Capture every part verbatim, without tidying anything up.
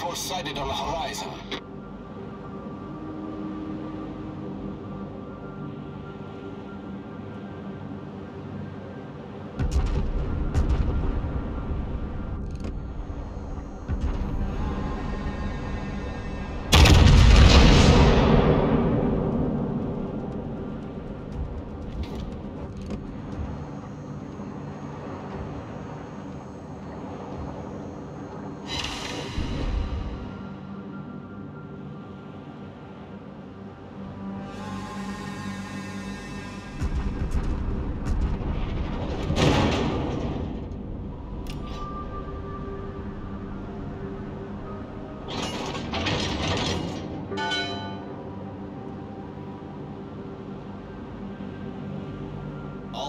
force sighted on the horizon.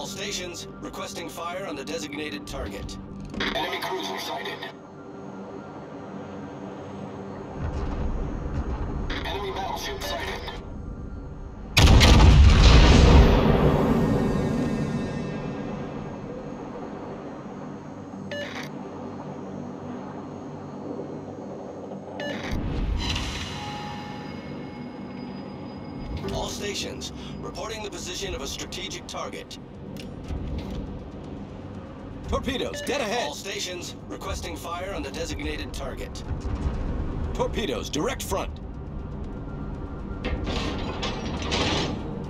Stations requesting fire on the designated target. Enemy cruiser sighted. Enemy battleship sighted. All stations reporting the position of a strategic target. Torpedoes, dead ahead! All stations requesting fire on the designated target. Torpedoes, direct front.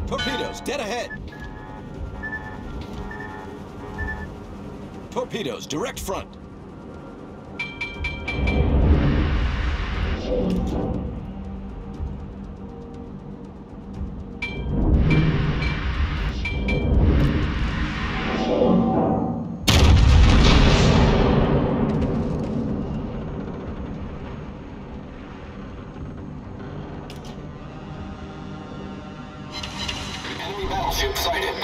Torpedoes, dead ahead! Torpedoes, direct front. Battleship sighted.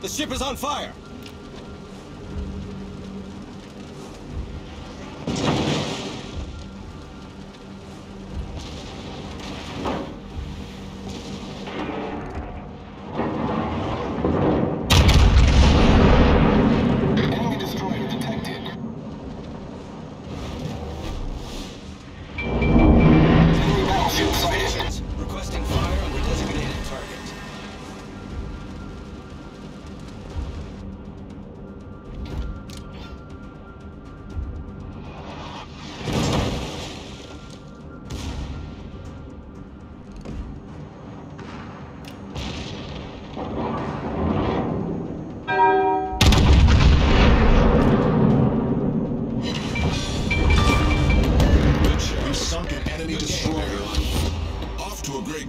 The ship is on fire!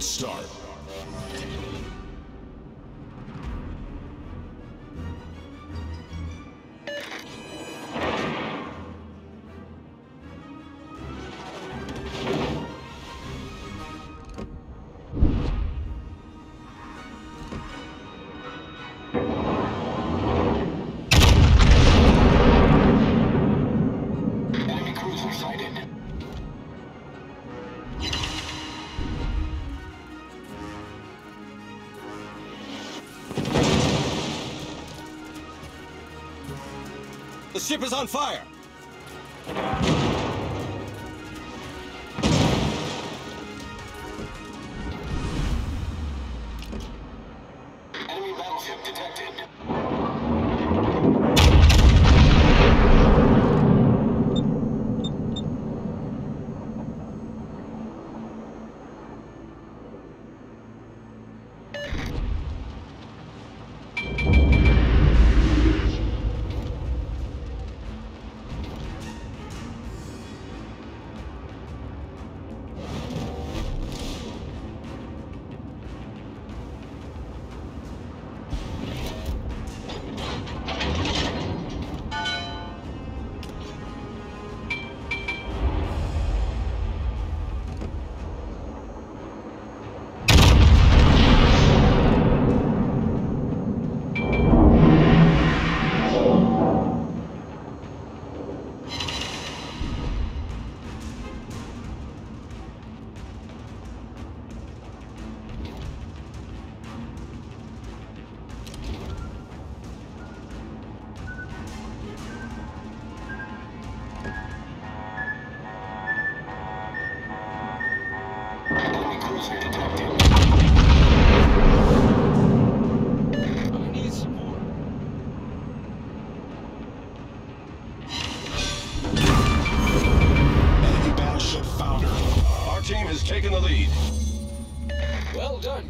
Start. The ship is on fire! Enemy battleship detected.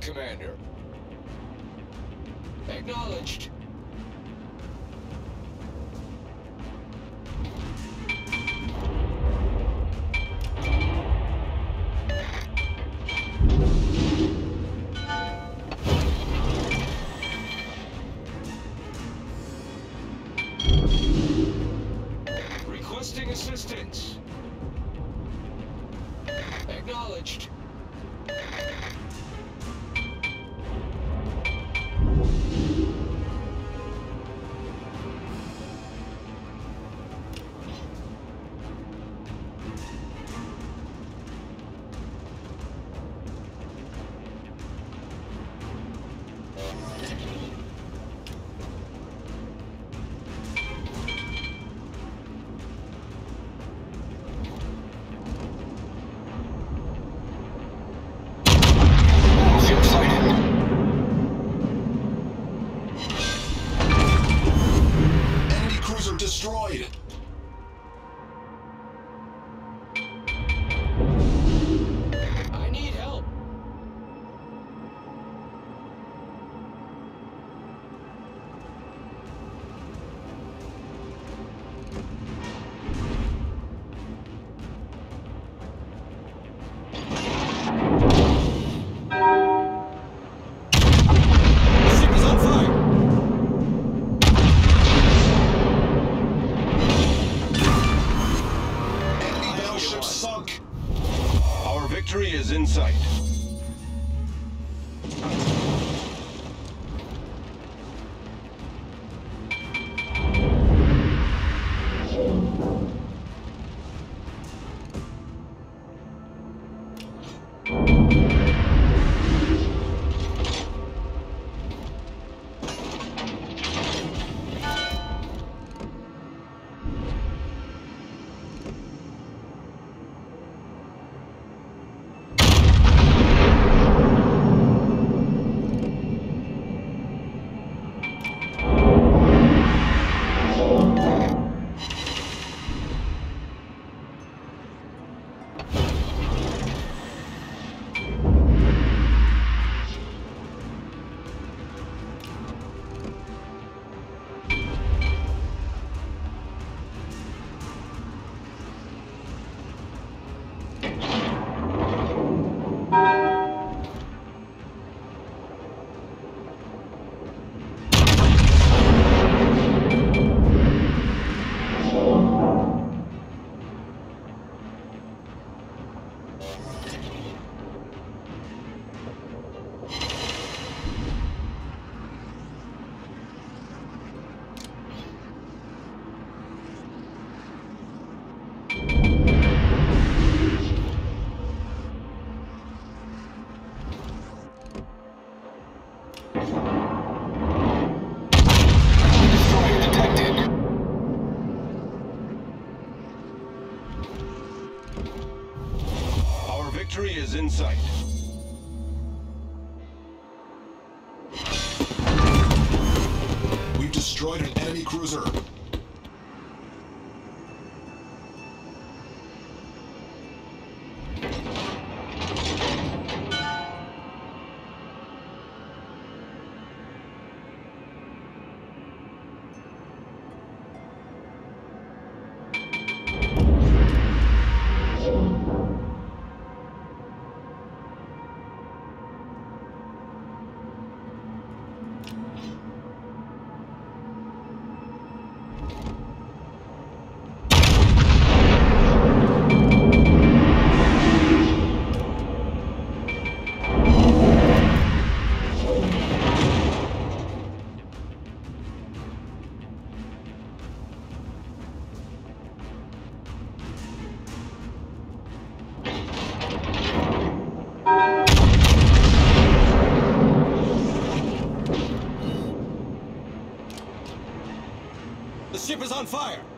Commander. Acknowledged. Requesting assistance. Acknowledged. Destroyed. I need help. Ship is on fire. Sunk. Our victory is in sight. Victory is in sight. We've destroyed an enemy cruiser. The ship is on fire!